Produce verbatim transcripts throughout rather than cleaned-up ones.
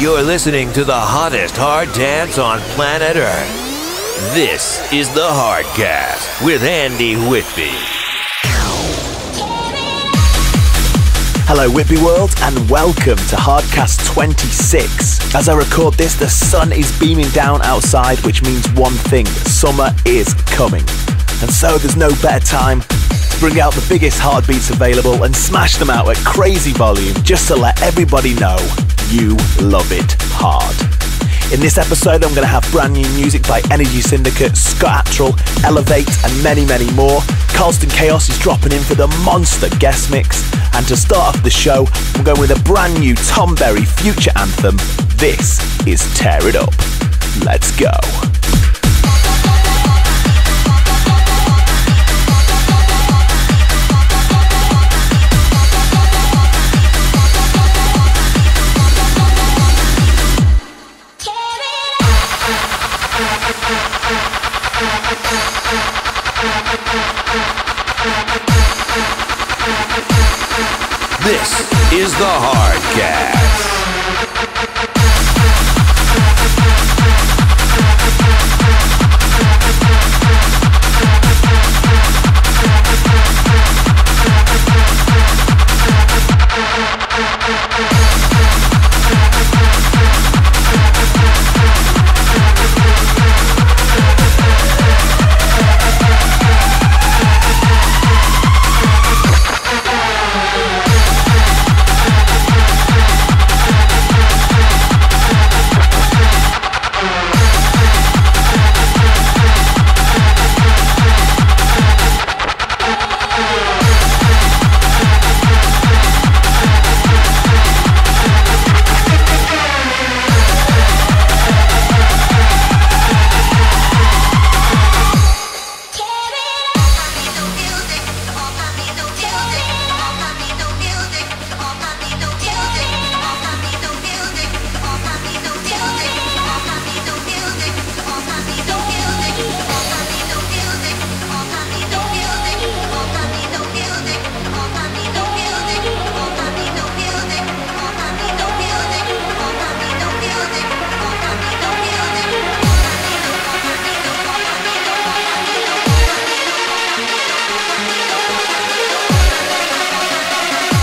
You're listening to the hottest hard dance on planet Earth. This is the HARDKAST with Andy Whitby. Hello Whitby world and welcome to HARDKAST twenty-six. As I record this, the sun is beaming down outside, which means one thing: summer is coming. And so there's no better time to bring out the biggest hard beats available and smash them out at crazy volume just to let everybody know you love it hard. In this episode, I'm going to have brand new music by Energy Syndicate, Scott Attrill, Elevate, and many, many more. Karlston Khaos is dropping in for the monster guest mix. And to start off the show, I'm going with a brand new Tom Berry future anthem. This is Tear It Up. Let's go. This is the HARDKAST.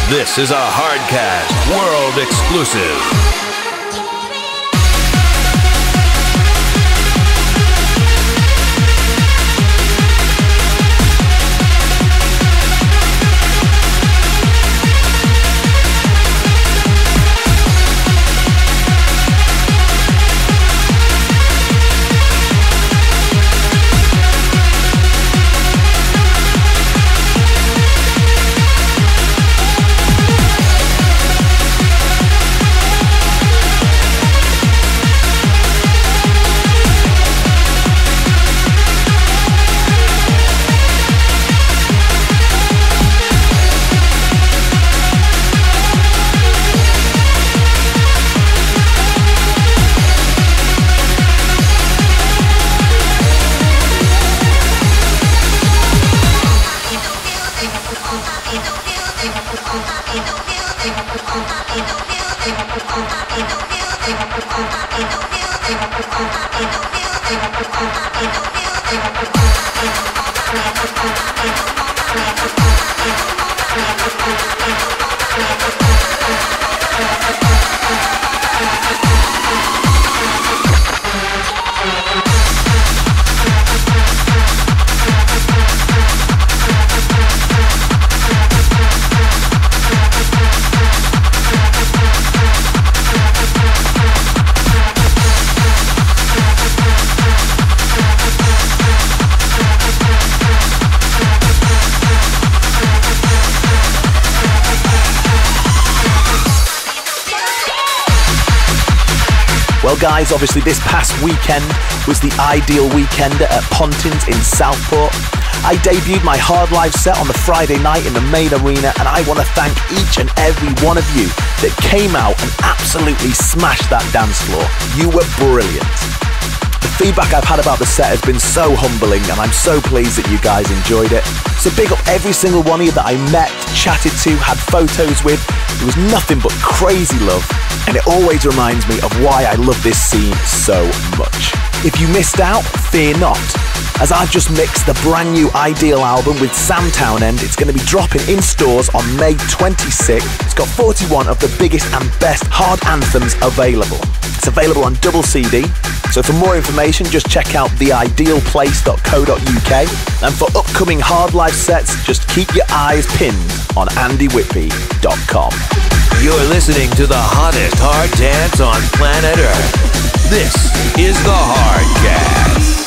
This is a HARDKAST world exclusive. Guys, obviously this past weekend was the IDEAL Weekender at Pontins in Southport. I debuted my Hard Live set on the Friday night in the main arena, and I want to thank each and every one of you that came out and absolutely smashed that dance floor. You were brilliant. The feedback I've had about the set has been so humbling, and I'm so pleased that you guys enjoyed it. So big up every single one of you that I met, chatted to, had photos with. It was nothing but crazy love. and it always reminds me of why I love this scene so much. If you missed out, fear not, as I've just mixed the brand new IDEAL album with Sam Townend. It's going to be dropping in stores on May twenty-sixth. It's got forty-one of the biggest and best hard anthems available. It's available on double C D, so for more information just check out the ideal place dot co dot U K, and for upcoming hard live sets just keep your eyes pinned on andy whitby dot com. You're listening to the hottest hard dance on planet Earth. This is the HARDKAST.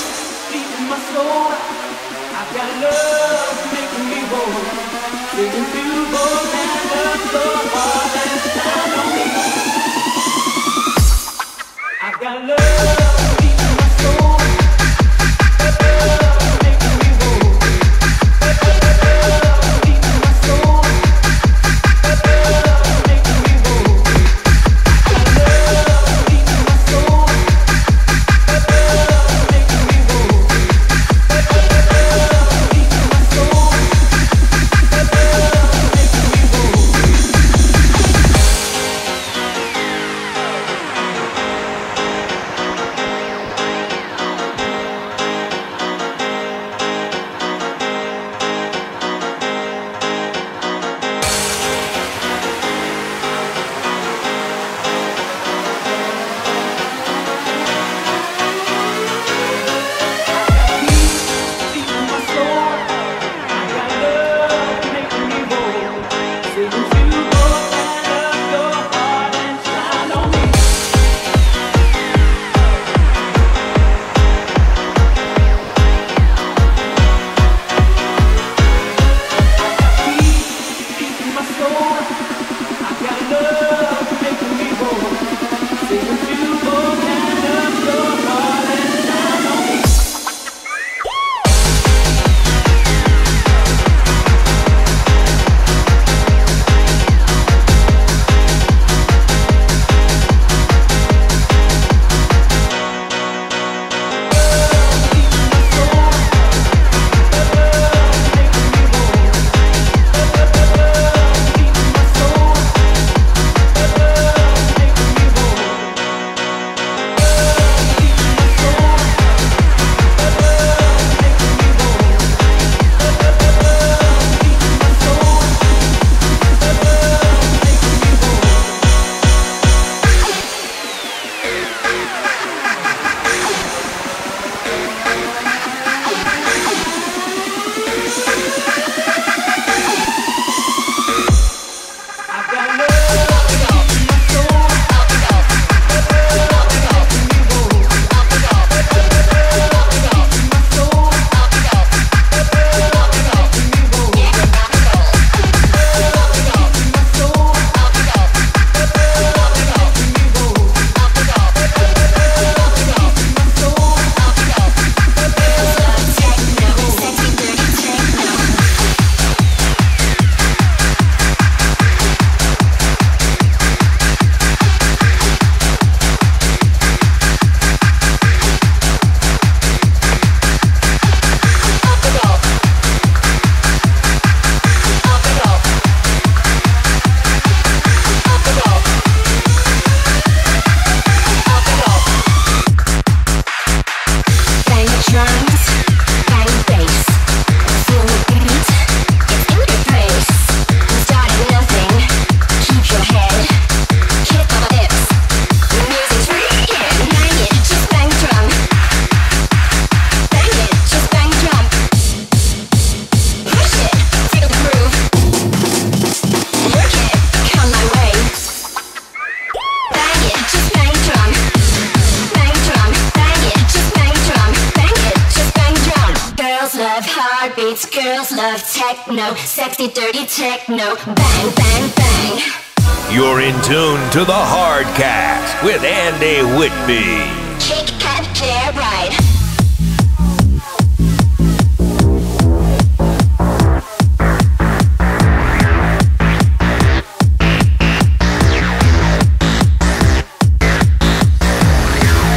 Techno, bang, bang, bang. You're in tune to the HARDKAST with Andy Whitby. Kick, cut, clear, right.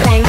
Hey,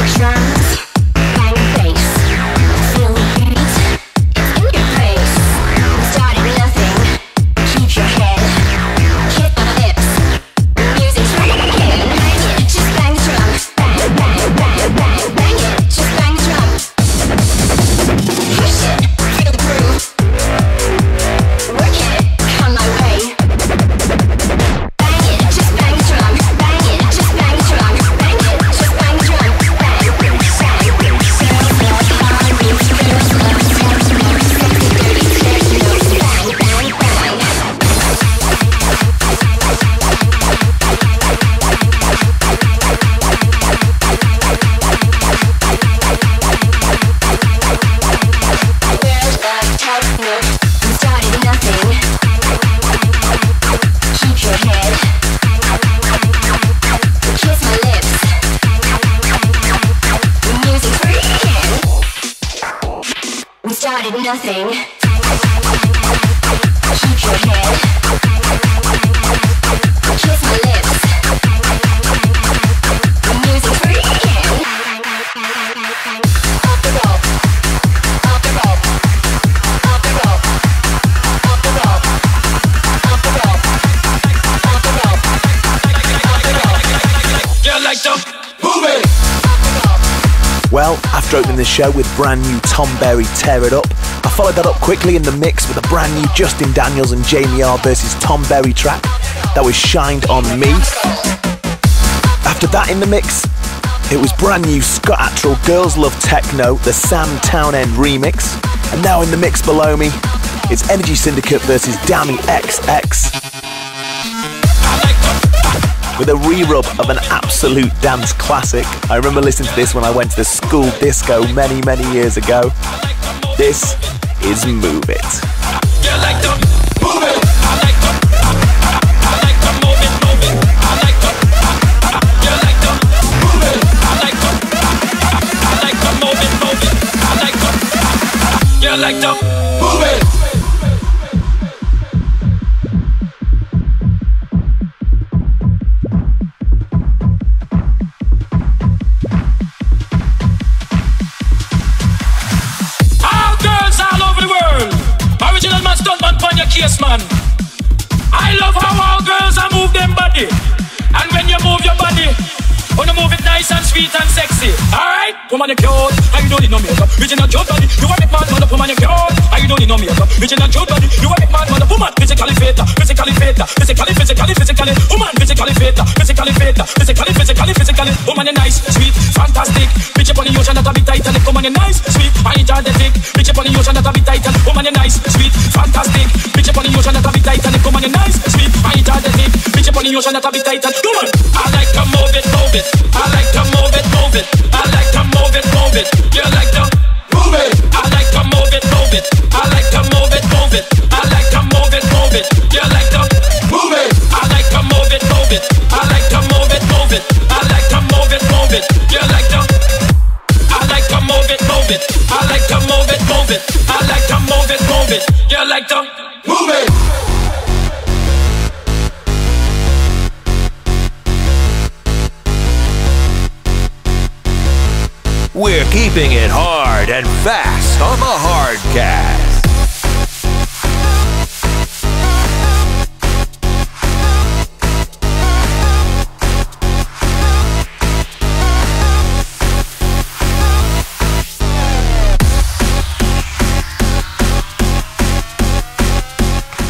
of nothing. Keep your head. Kiss my lips. Music for you. Off the rope. Off the rope. Off the rope. Off the rope. Off the rope. Off the rope. Off the rope. You're like the movie. Well, after opening the show with brand new Tom Berry, Tear It Up, I followed that up quickly in the mix with a brand new Justin Daniels and Jamie R versus Tom Berry track that was Shined On Me. After that in the mix, it was brand new Scott Attrill, Girls Love Techno, the Sam Townend remix. And now in the mix below me, it's Energy Syndicate versus Dammy X X. With a re-rub of an absolute dance classic. I remember listening to this when I went to the school disco many, many years ago. This is Move It. Yes, man. I love how all girls are move them body. And when you move your body, wanna move it nice and sweet and sexy. Alright? Woman, you're cute. How you don't need no makeup? Bitchin' a cute body. You a big man, mother. Woman, you're cute. How you don't need no makeup? Bitchin' a cute body. You a big man, mother. Woman, physically fit. Physically fit. Physically, physically, physically. Woman, physically fit. Physically fit. Physically, physically, physically. Woman, you're nice, sweet, fantastic. Bitch, upon the ocean, not a bit Titanic. Woman, you're nice, sweet, energetic. Bitch, upon the ocean, not a bit Titanic. Woman, you're nice, sweet, fantastic. You shall not be tight and go on. I like to move it, move it. I like to move it, move it. I like to move it, move it. You like to move it. I like to move it, move it. I like to move it, move it. I like to move it, move it. You like to move it. I like to move it, move it. I like to move it, move it. I like to move it, move it. You like to. I like to move it, move it. I like to move it, move it. I like to move it, move it. You like to move it. We're keeping it hard and fast on the Hardcast.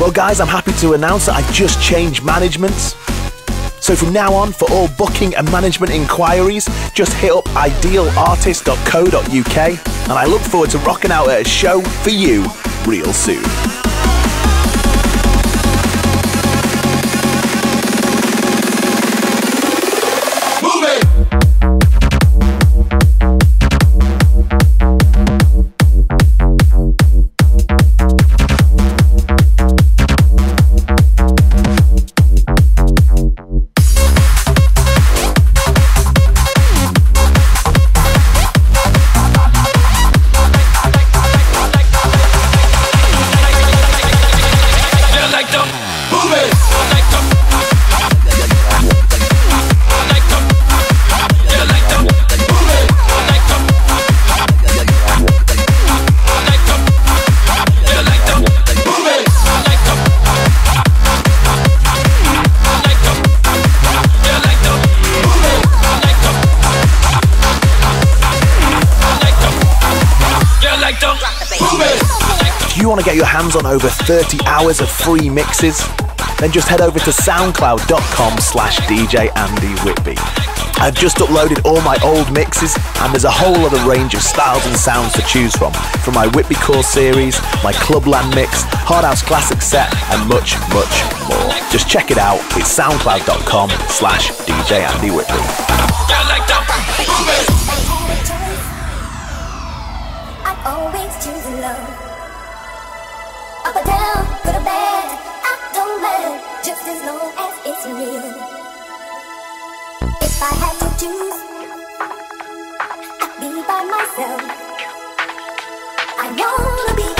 Well, guys, I'm happy to announce that I've just changed management. So from now on, for all booking and management inquiries, just hit up ideal artist dot co dot U K and I look forward to rocking out at a show for you real soon. On over thirty hours of free mixes, then just head over to soundcloud dot com slash D J Andy Whitby. I've just uploaded all my old mixes and there's a whole other range of styles and sounds to choose from, from my Whitby Core series, my Clubland mix, Hard House Classic set and much, much more. Just check it out, it's soundcloud dot com slash D J Andy Whitby. If I had to choose, I'd be by myself. I wanna be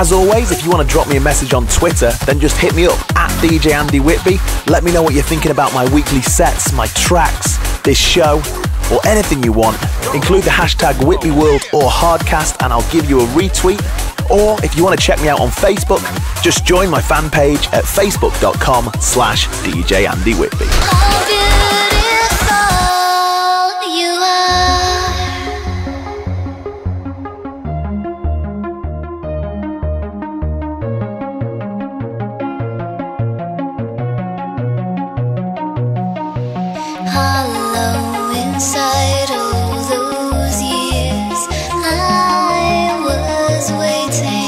As always, if you want to drop me a message on Twitter, then just hit me up at D J Andy Whitby. Let me know what you're thinking about my weekly sets, my tracks, this show, or anything you want. Include the hashtag WhitbyWorld or Hardcast and I'll give you a retweet. Or if you want to check me out on Facebook, just join my fan page at facebook.com slash DJ Andy Whitby. Hollow inside all those years, I was waiting.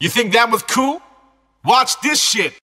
You think that was cool? Watch this shit.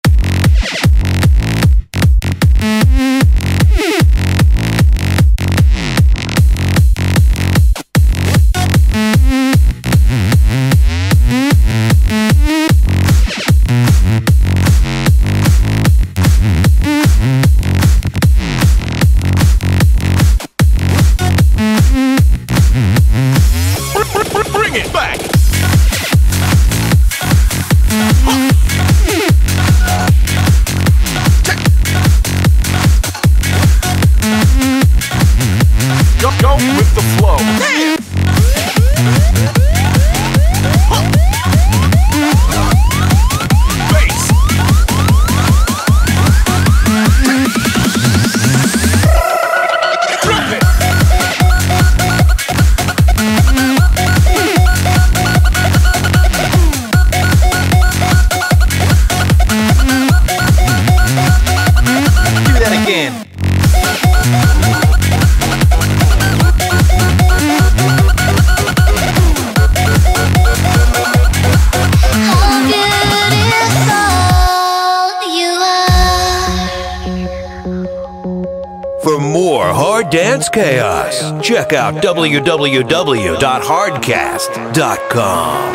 Chaos. Check out w w w dot hardcast dot com.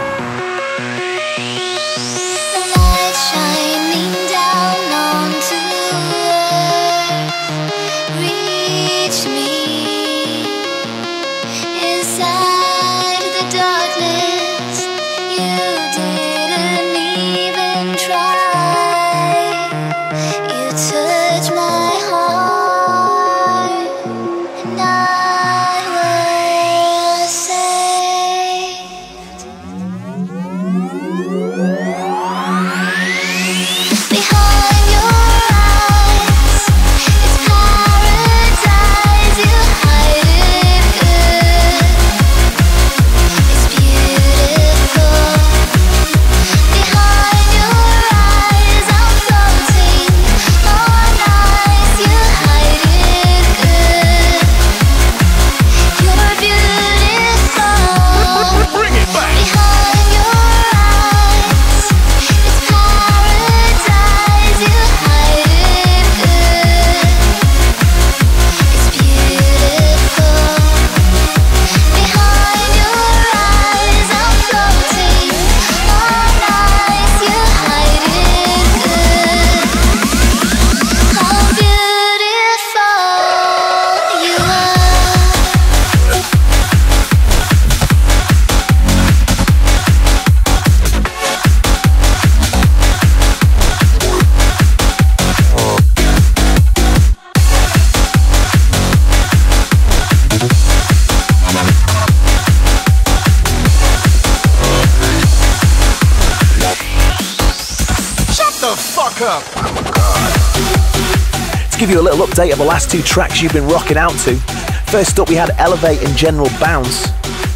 rock up. Let's give you a little update of the last two tracks you've been rocking out to. First up, we had Elevate and General Bounce.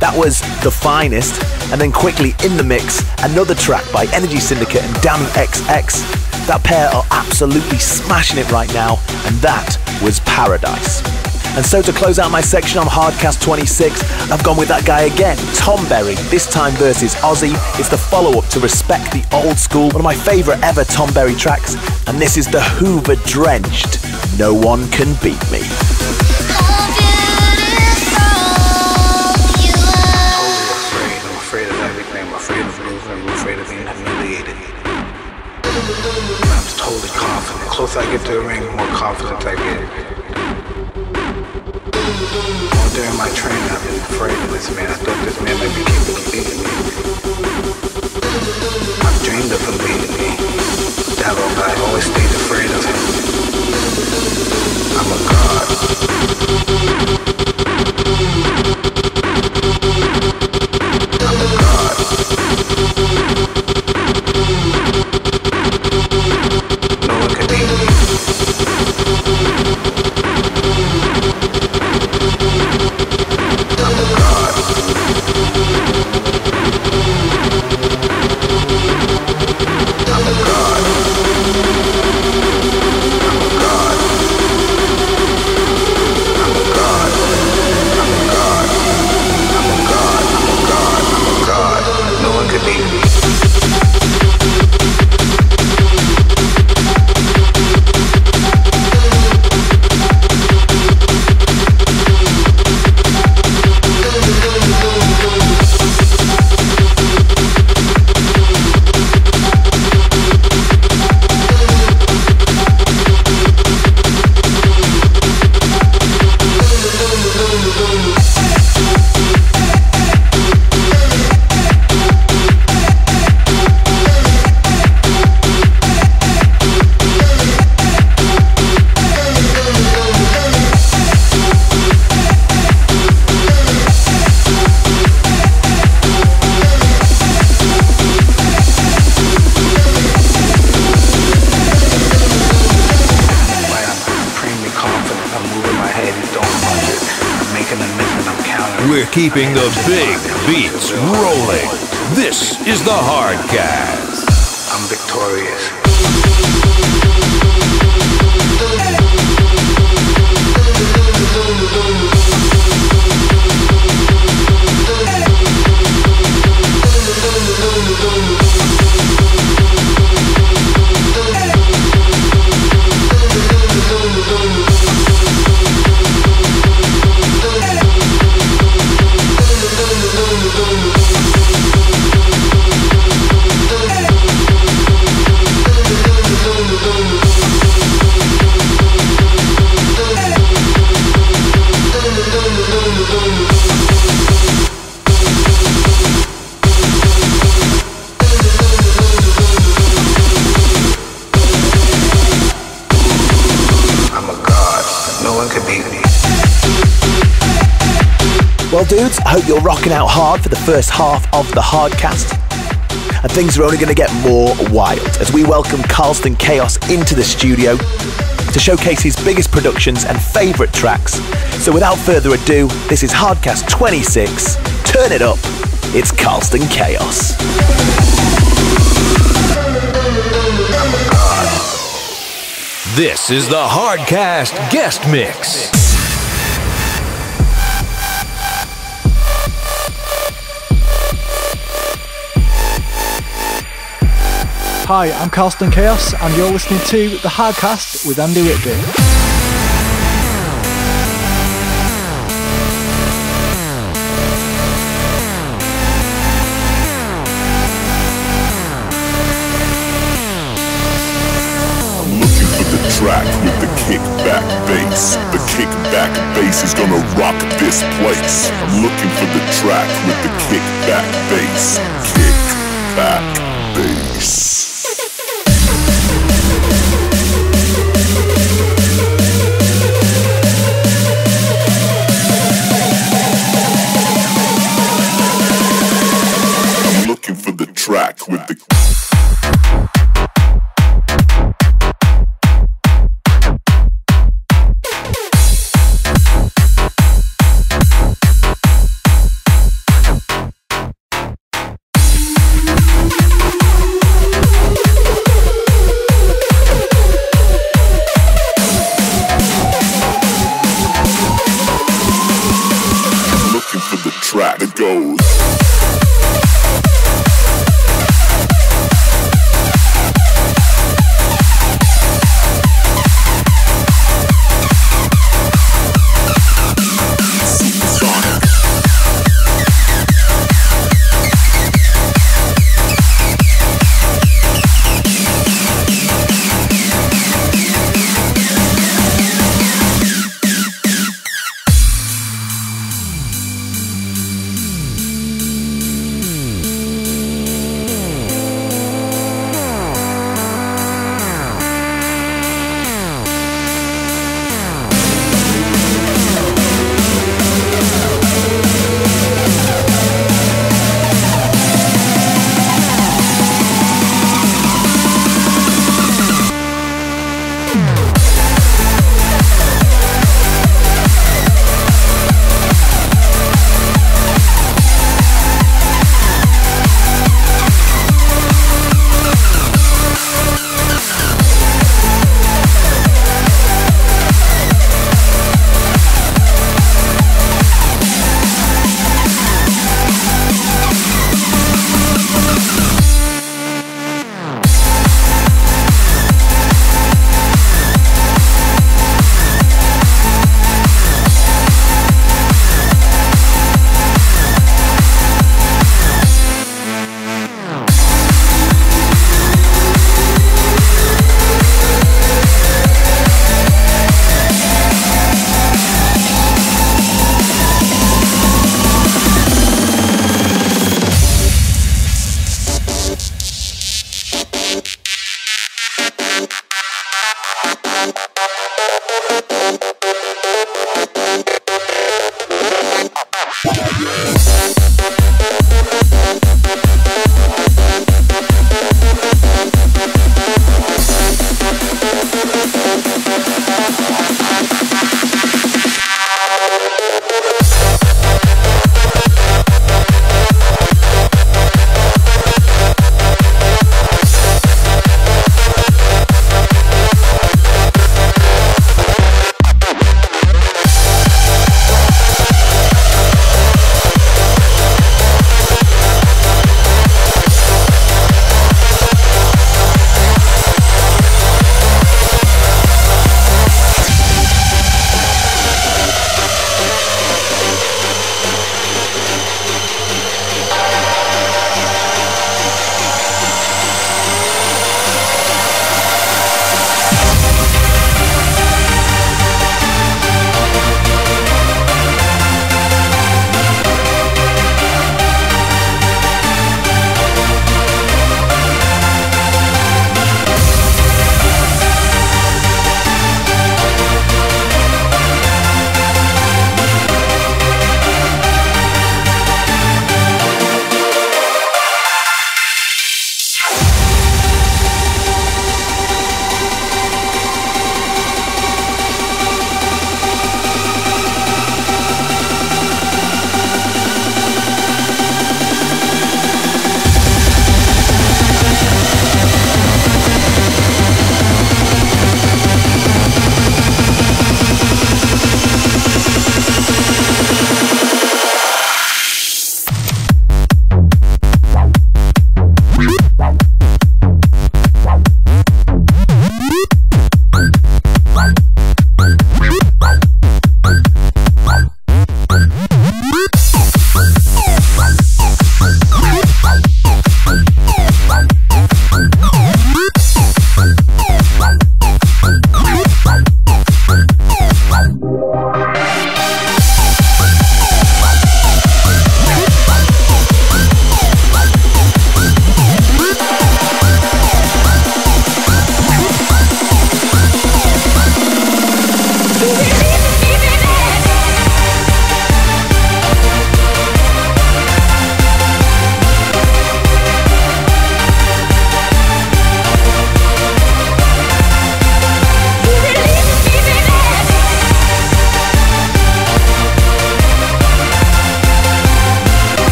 That was The Finest. And then quickly in the mix, another track by Energy Syndicate and Damn X X. That pair are absolutely smashing it right now, and that was Paradise. And so to close out my section on Hardcast twenty-six, I've gone with that guy again, Tom Berry, this time versus Ozy. It's the follow-up to Respect the Old School, one of my favourite ever Tom Berry tracks, and this is the Hoover Drenched, No One Can Beat Me. I'm totally confident. The closer I get to the ring, the more confident I get. All during my training, I've been afraid of this man. I thought this man might be capable of beating me. I've dreamed of him beating me. That old guy, I always stayed afraid of him. I'm a god. I'm a god. No one can beat me. I'm a god. I'm a god. I'm a god. I'm a god. I'm a god. I'm a god. I'm a god. I'm a god. No one can beat me. Keeping the big beats rolling. This is the Hardcast. I'm victorious. Well dudes, I hope you're rocking out hard for the first half of the Hardcast. And things are only going to get more wild as we welcome Karlston Khaos into the studio to showcase his biggest productions and favourite tracks. So without further ado, this is Hardcast twenty-six. Turn it up, it's Karlston Khaos. This is the Hardcast Guest Mix. Hi, I'm Karlston Khaos, and you're listening to The Hardcast with Andy Whitby. Track with the kickback bass. The kickback bass is gonna rock this place. I'm looking for the track with the kickback bass. Kickback bass. I'm looking for the track with the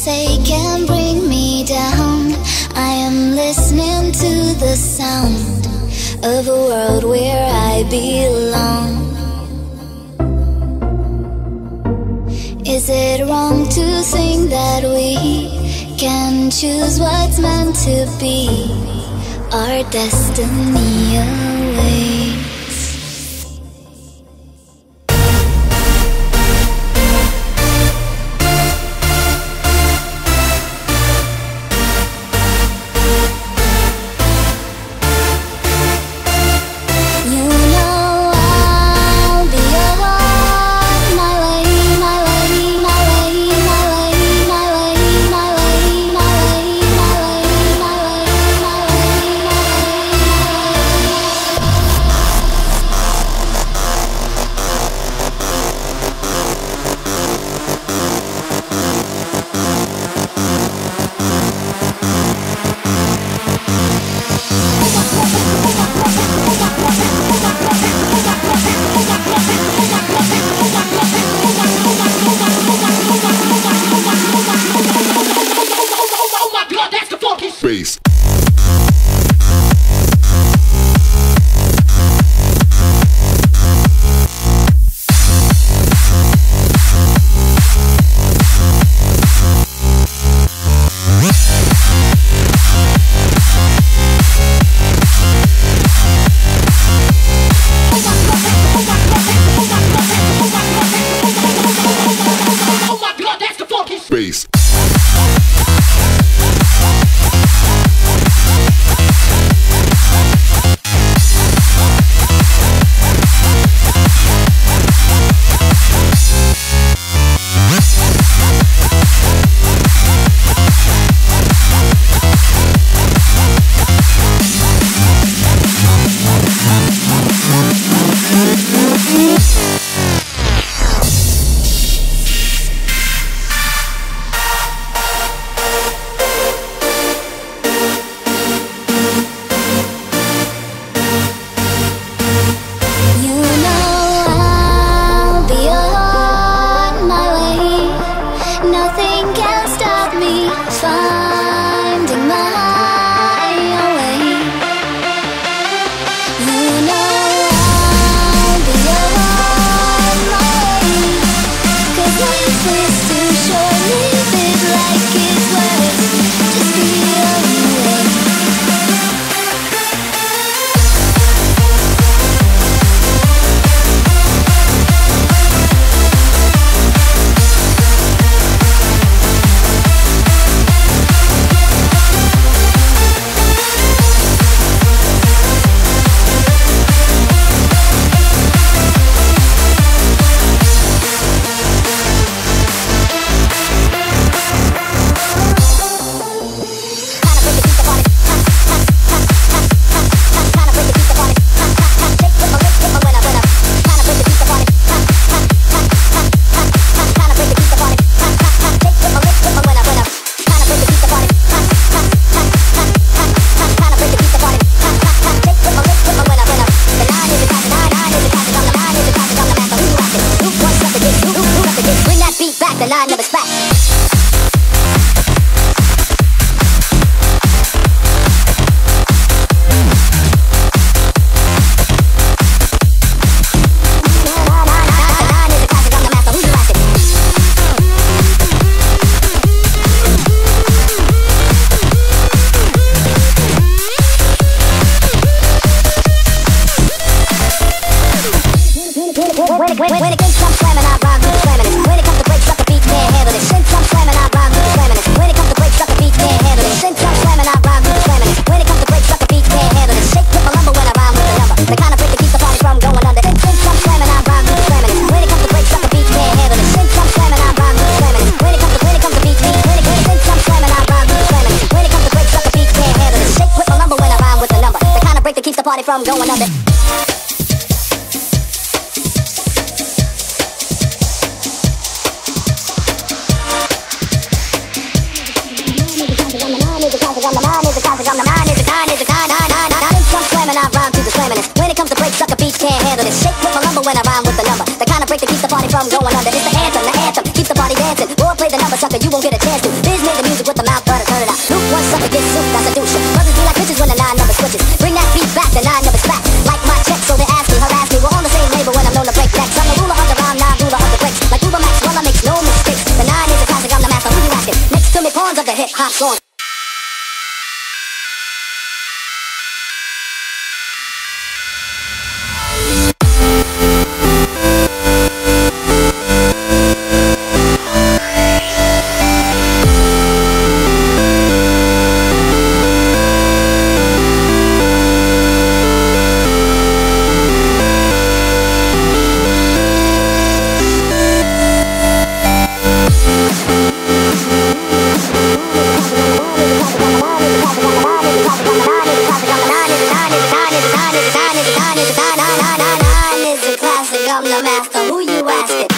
say can bring me down. I am listening to the sound of a world where I belong. Is it wrong to think that we can choose what's meant to be? Our destiny awaits. From going under. When it comes to break, sucker beats can't handle it. Shake with my lumber when I rhyme with the number. The kind of break that keeps the party from going under. It's the anthem, the anthem keeps the party dancing. Boy, play the number, sucker, you won't get a chance to. nine is a nine is a nine is a nine, nine, nine, nine, nine is a classic. I'm the master. Who you asking?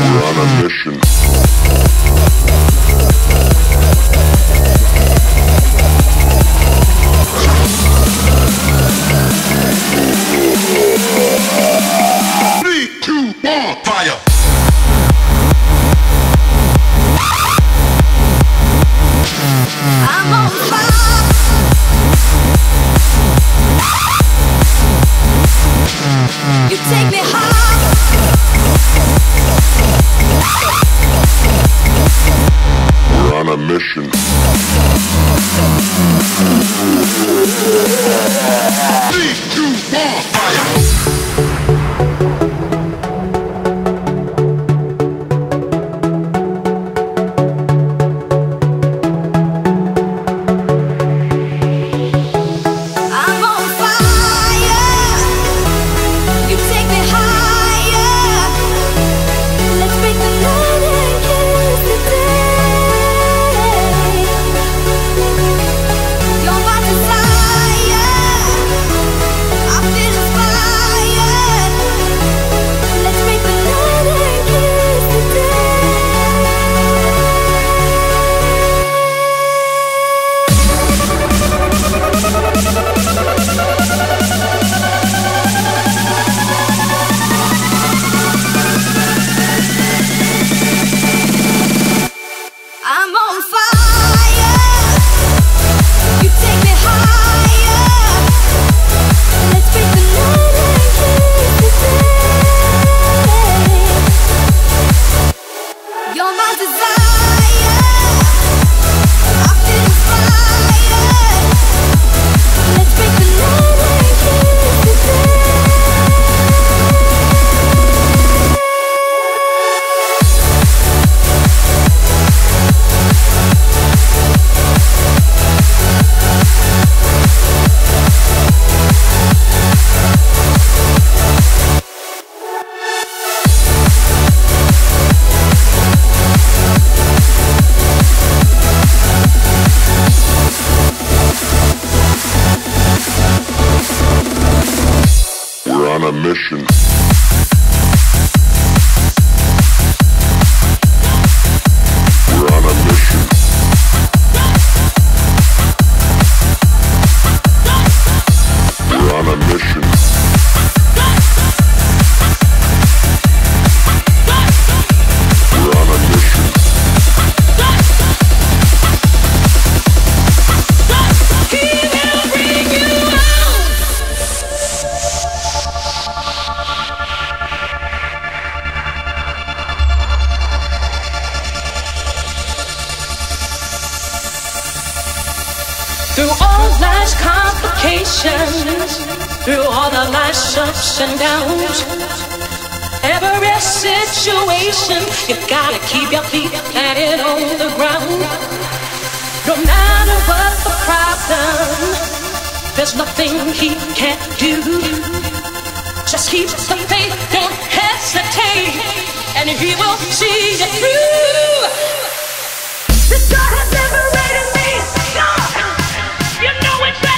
You're my desire. my mission. Through all the life's ups and downs, every situation, you gotta keep your feet planted on the ground. No matter what the problem, there's nothing he can't do. Just keep the faith, don't hesitate, and he will see you through. This God has never rated me, God. You know it's that.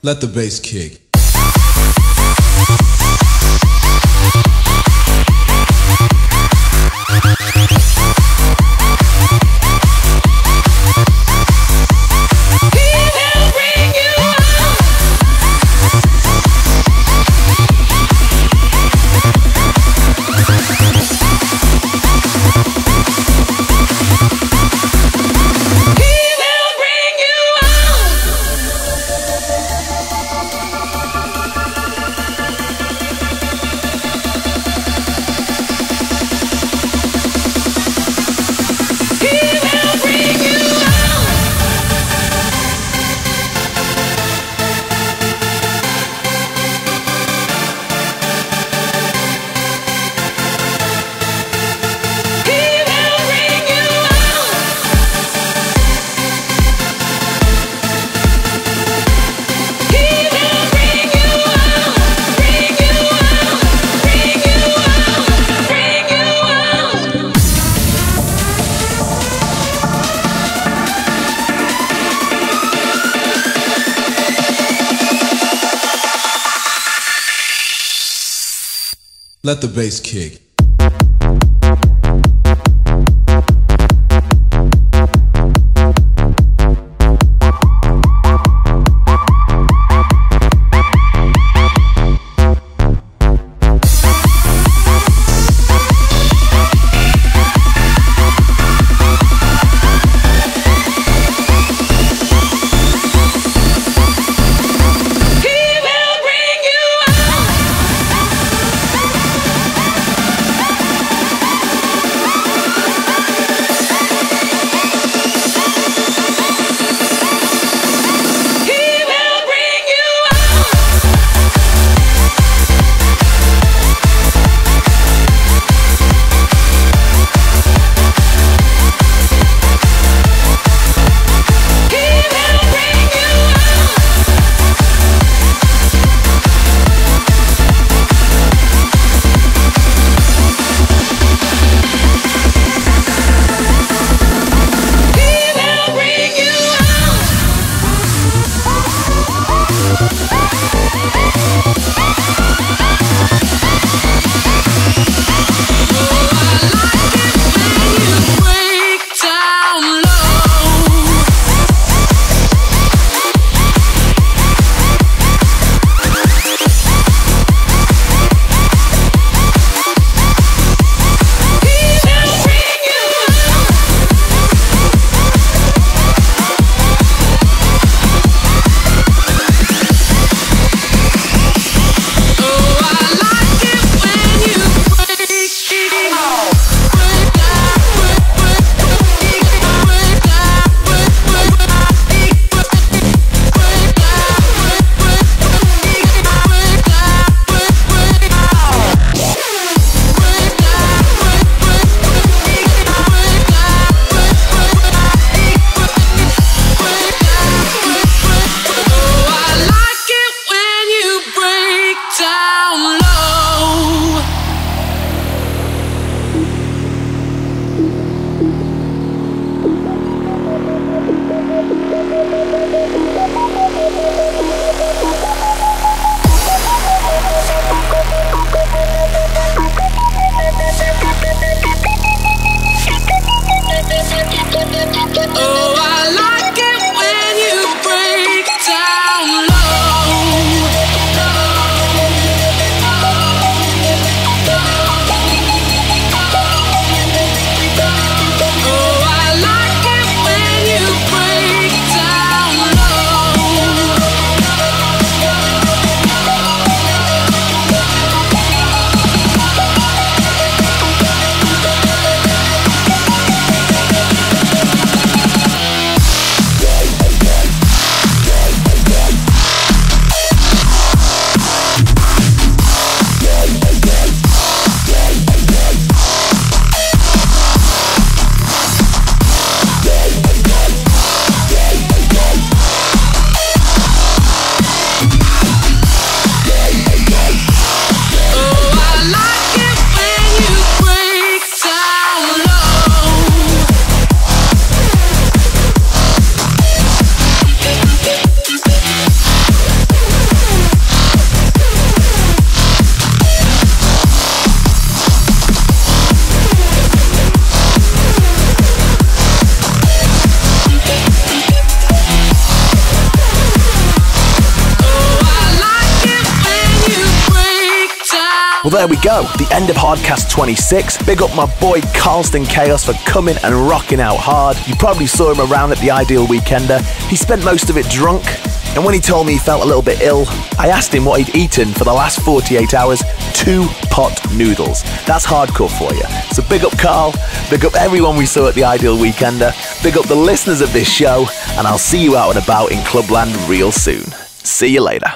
Let the bass kick. Let the bass kick. Well, there we go. The end of Hardkast twenty-six. Big up my boy Karlston Khaos for coming and rocking out hard. You probably saw him around at the Ideal Weekender. He spent most of it drunk. And when he told me he felt a little bit ill, I asked him what he'd eaten for the last forty-eight hours, two pot noodles. That's hardcore for you. So big up Carl, big up everyone we saw at the Ideal Weekender, big up the listeners of this show, and I'll see you out and about in Clubland real soon. See you later.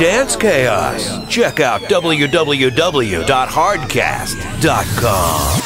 Dance Khaos. Check out w w w dot hardkast dot com.